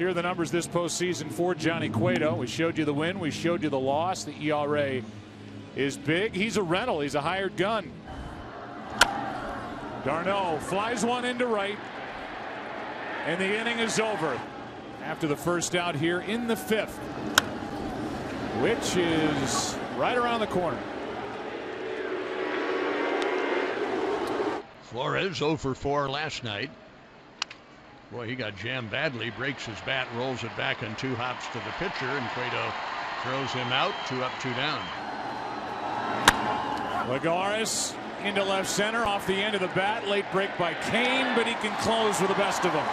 Here are the numbers this postseason for Johnny Cueto. We showed you the win. We showed you the loss. The ERA is big. He's a rental. He's a hired gun. Darnell flies one into right. And the inning is over. After the first out here in the fifth, which is right around the corner. Flores 0 for 4 last night. Boy, he got jammed badly, breaks his bat, rolls it back, and two hops to the pitcher, and Cueto throws him out. 2 up, 2 down. Lagarus into left center, off the end of the bat. Late break by Cain, but he can close with the best of them.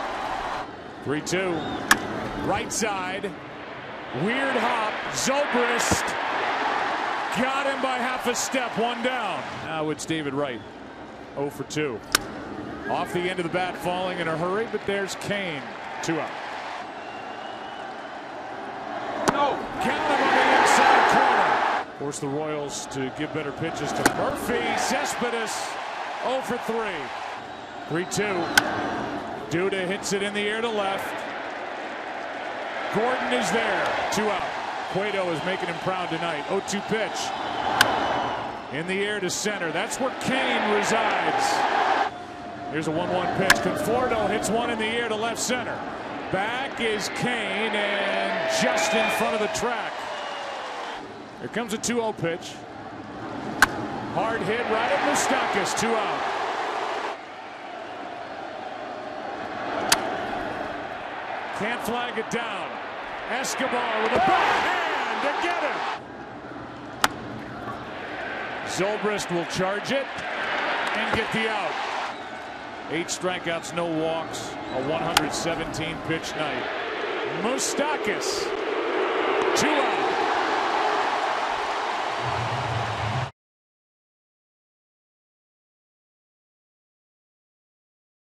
3-2. Right side. Weird hop. Zobrist got him by half a step. 1 down. Now it's David Wright. 0 for 2. Off the end of the bat, falling in a hurry, but there's Cain. 2 up. No. Count him on the inside corner. Force the Royals to give better pitches to Murphy. Cespedes 0 for 3. 3-2. Duda hits it in the air to left. Gordon is there. 2 out. Cueto is making him proud tonight. 0-2 pitch. In the air to center. That's where Cain resides. Here's a 1-1 pitch. Conforto hits one in the air to left center. Back is Cain, and just in front of the track. Here comes a 2-0 pitch. Hard hit right at Moustakis. 2 out. Can't flag it down. Escobar with a backhand to get him. Zobrist will charge it and get the out. 8 strikeouts, no walks, a 117-pitch night. Moustakis